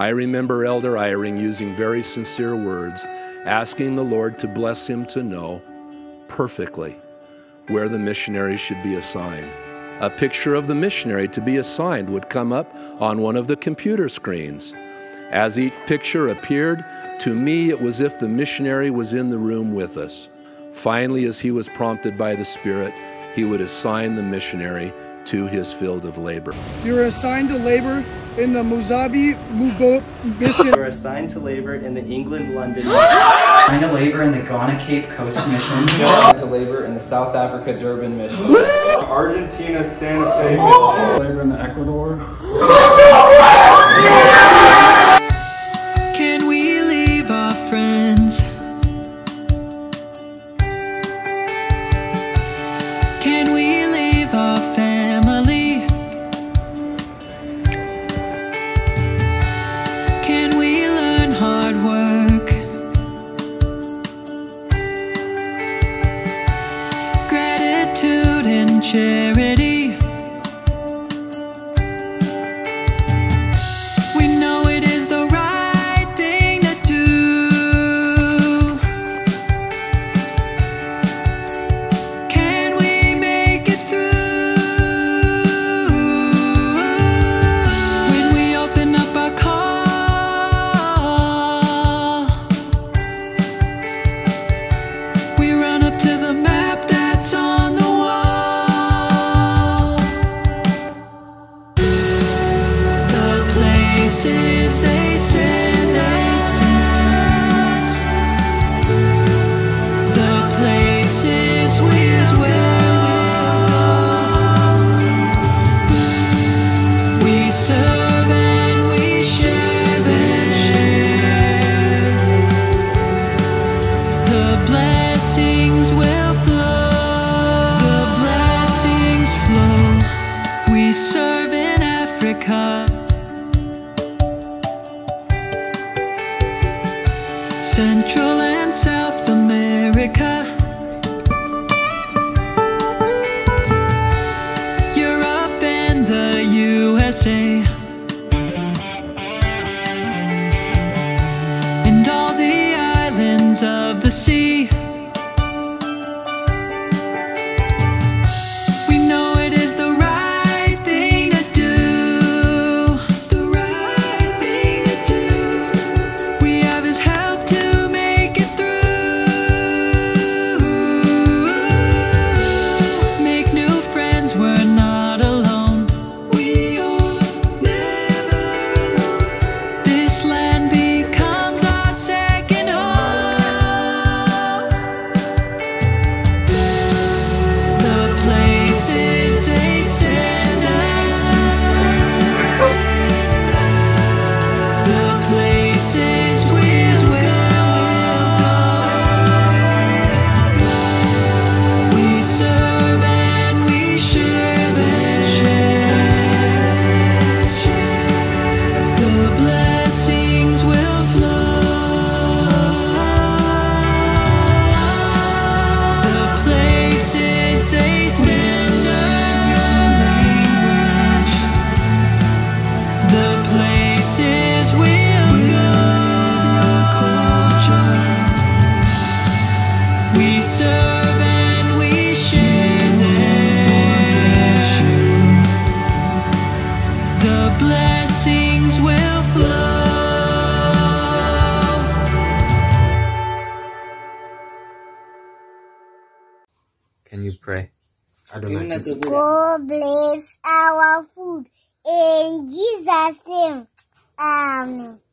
I remember Elder Eyring using very sincere words, asking the Lord to bless him to know perfectly where the missionary should be assigned. A picture of the missionary to be assigned would come up on one of the computer screens. As each picture appeared, to me it was as if the missionary was in the room with us. Finally, as he was prompted by the Spirit, he would assign the missionary to his field of labor. You're assigned to labor in the Mozabi Mubo mission. You're assigned to labor in the England London mission. Assigned to labor in the Ghana Cape Coast mission. Assigned to labor in the South Africa Durban mission. Argentina Santa Fe mission. Labor in the Ecuador. Can we leave our friends? Can we leave our family? Can we learn hard work? Gratitude and charity. We know it is the right thing to do. Can we make it through? When we open up our call, we run up to the map that's on the wall. The places they send us, the places we will. We serve and we share and share. The blessings will flow. The blessings flow. We serve in Africa. Central and South America, Europe and the USA, and all the islands of the sea. We know it is the right thing to do. The right thing to do. We have His help to make it through. Make new friends, we're not alone. We are never alone. This land becomes our second home. The places they send us, the places we will. We serve and we share and share. The blessings will flow. The places they send us, the places we'll go. We serve and we share them. The blessings will flow. Can you pray? I don't know if you Oh, bless our food. In Jesus' name. Amen.